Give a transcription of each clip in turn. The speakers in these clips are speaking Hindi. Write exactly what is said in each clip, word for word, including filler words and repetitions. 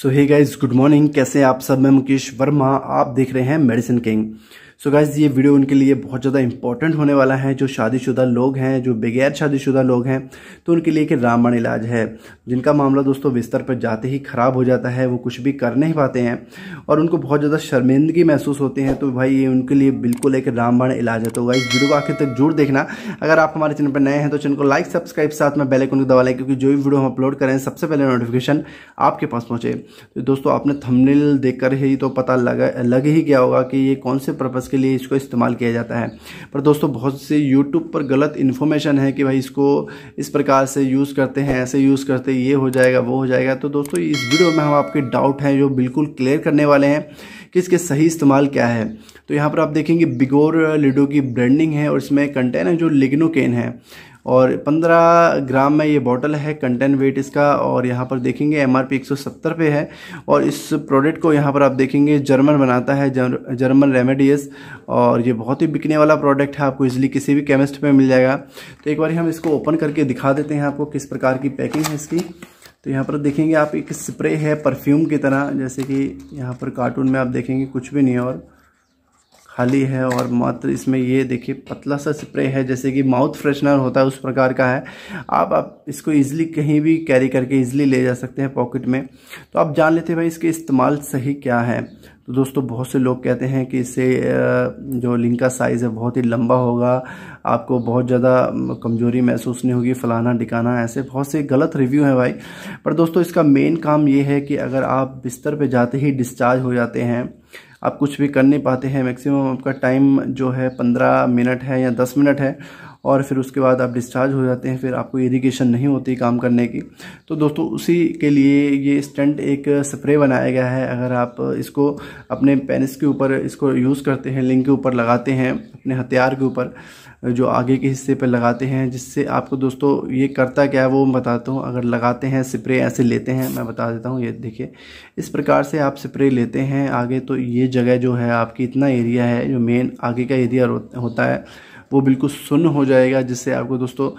सो हे गाइज गुड मॉर्निंग, कैसे हैं आप सब। मैं मुकेश वर्मा, आप देख रहे हैं मेडिसिन किंग। सो गाइज ये वीडियो उनके लिए बहुत ज़्यादा इंपॉर्टेंट होने वाला है जो शादीशुदा लोग हैं, जो बगैर शादीशुदा लोग हैं, तो उनके लिए एक रामबाण इलाज है जिनका मामला दोस्तों बिस्तर पर जाते ही ख़राब हो जाता है, वो कुछ भी कर नहीं पाते हैं और उनको बहुत ज़्यादा शर्मिंदगी महसूस होती है। तो भाई ये उनके लिए बिल्कुल एक रामबाण इलाज है। तो गाइज वीडियो को आखिर तक जरूर देखना। अगर आप हमारे चैनल पर नए हैं तो चैनल को लाइक सब्सक्राइब साथ में बेल आइकन को दबा लें, क्योंकि जो भी वीडियो हम अपलोड करें सबसे पहले नोटिफिकेशन आपके पास पहुँचे। तो दोस्तों आपने थंबनेल देखकर ही तो पता लगा लग ही गया होगा कि ये कौन से पर्पस के लिए इसको इस्तेमाल किया जाता है। पर दोस्तों बहुत से यूट्यूब पर गलत इन्फॉर्मेशन है कि भाई इसको इस प्रकार से यूज़ करते हैं, ऐसे यूज़ करते ये हो जाएगा वो हो जाएगा। तो दोस्तों इस वीडियो में हम आपके डाउट हैं जो बिल्कुल क्लियर करने वाले हैं कि इसके सही इस्तेमाल क्या है। तो यहाँ पर आप देखेंगे विगोर लिडो की ब्रांडिंग है और इसमें कंटेन है जो लिग्नोकेन है और पंद्रह ग्राम में ये बॉटल है, कंटेन वेट इसका। और यहाँ पर देखेंगे एमआरपी एक सौ सत्तर पे है और इस प्रोडक्ट को यहाँ पर आप देखेंगे जर्मन बनाता है, जर, जर्मन रेमेडीज। और ये बहुत ही बिकने वाला प्रोडक्ट है, आपको इजीली किसी भी केमिस्ट पे मिल जाएगा। तो एक बार हम इसको ओपन करके दिखा देते हैं आपको किस प्रकार की पैकिंग है इसकी। तो यहाँ पर देखेंगे आप एक स्प्रे है परफ्यूम की तरह, जैसे कि यहाँ पर कार्टून में आप देखेंगे कुछ भी नहीं है और खाली है और मात्र इसमें ये देखिए पतला सा स्प्रे है, जैसे कि माउथ फ्रेशनर होता है उस प्रकार का है। आप आप इसको इजीली कहीं भी कैरी करके इजीली ले जा सकते हैं पॉकेट में। तो आप जान लेते हैं भाई इसके इस्तेमाल सही क्या है। तो दोस्तों बहुत से लोग कहते हैं कि इससे जो लिंग का साइज़ है बहुत ही लंबा होगा, आपको बहुत ज़्यादा कमजोरी महसूस नहीं होगी, फलाना ढिकाना, ऐसे बहुत से गलत रिव्यू हैं भाई। पर दोस्तों इसका मेन काम ये है कि अगर आप बिस्तर पे जाते ही डिस्चार्ज हो जाते हैं, आप कुछ भी कर नहीं पाते हैं, मैक्सिमम आपका टाइम जो है पंद्रह मिनट है या दस मिनट है और फिर उसके बाद आप डिस्चार्ज हो जाते हैं, फिर आपको इरिगेशन नहीं होती काम करने की। तो दोस्तों उसी के लिए ये स्टेंट एक स्प्रे बनाया गया है। अगर आप इसको अपने पेनिस के ऊपर इसको यूज़ करते हैं, लिंग के ऊपर लगाते हैं, अपने हथियार के ऊपर जो आगे के हिस्से पर लगाते हैं, जिससे आपको दोस्तों ये करता क्या है वो मैं बताता हूँ। अगर लगाते हैं स्प्रे ऐसे लेते हैं, मैं बता देता हूँ, ये देखिए इस प्रकार से आप स्प्रे लेते हैं आगे, तो ये जगह जो है आपकी इतना एरिया है जो मेन आगे का एरिया होता है वो बिल्कुल सुन्न हो जाएगा, जिससे आपको दोस्तों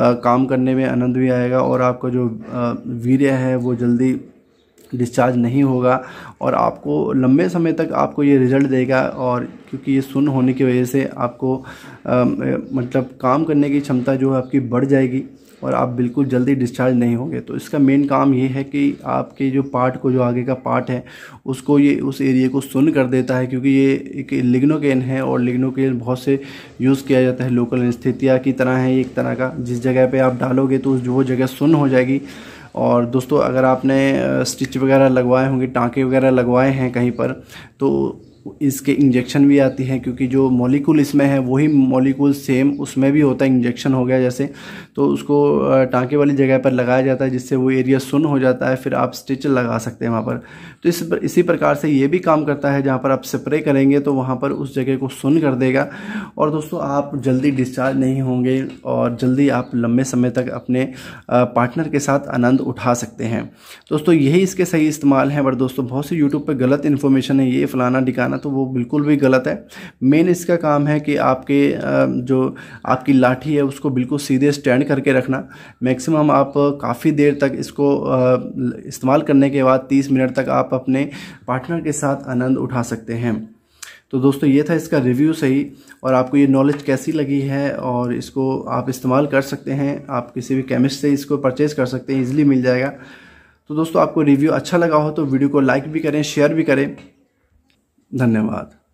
आ, काम करने में आनंद भी आएगा और आपका जो वीर्य है वो जल्दी डिस्चार्ज नहीं होगा और आपको लंबे समय तक आपको ये रिज़ल्ट देगा। और क्योंकि ये सुन्न होने की वजह से आपको आ, मतलब काम करने की क्षमता जो है आपकी बढ़ जाएगी और आप बिल्कुल जल्दी डिस्चार्ज नहीं होंगे। तो इसका मेन काम ये है कि आपके जो पार्ट को, जो आगे का पार्ट है उसको, ये उस एरिया को सुन्न कर देता है, क्योंकि ये एक लिग्नोकेन है और लिग्नोकेन बहुत से यूज़ किया जाता है, लोकल एनेस्थीसिया की तरह है एक तरह का। जिस जगह पे आप डालोगे तो वो जगह सुन्न हो जाएगी। और दोस्तों अगर आपने स्टिच वगैरह लगवाए होंगे, टाँके वगैरह लगवाए हैं कहीं पर, तो इसके इंजेक्शन भी आती हैं, क्योंकि जो मॉलिक्यूल इसमें है वही मॉलिक्यूल सेम उसमें भी होता है। इंजेक्शन हो गया जैसे, तो उसको टाँके वाली जगह पर लगाया जाता है जिससे वो एरिया सुन्न हो जाता है, फिर आप स्टिच लगा सकते हैं वहाँ पर। तो इस पर, इसी प्रकार से ये भी काम करता है, जहाँ पर आप स्प्रे करेंगे तो वहाँ पर उस जगह को सुन्न कर देगा और दोस्तों आप जल्दी डिस्चार्ज नहीं होंगे और जल्दी आप लंबे समय तक अपने पार्टनर के साथ आनंद उठा सकते हैं। दोस्तों यही इसके सही इस्तेमाल है। पर दोस्तों बहुत से यूट्यूब पर गलत इन्फॉर्मेशन है, ये फलाना ढिकाना, तो वो बिल्कुल भी गलत है। मेन इसका काम है कि आपके जो आपकी लाठी है उसको बिल्कुल सीधे स्टैंड करके रखना। मैक्सिमम आप काफ़ी देर तक इसको इस्तेमाल करने के बाद तीस मिनट तक आप अपने पार्टनर के साथ आनंद उठा सकते हैं। तो दोस्तों ये था इसका रिव्यू सही, और आपको ये नॉलेज कैसी लगी है और इसको आप इस्तेमाल कर सकते हैं। आप किसी भी केमिस्ट से इसको परचेज़ कर सकते हैं, ईजिली मिल जाएगा। तो दोस्तों आपको रिव्यू अच्छा लगा हो तो वीडियो को लाइक भी करें, शेयर भी करें। धन्यवाद।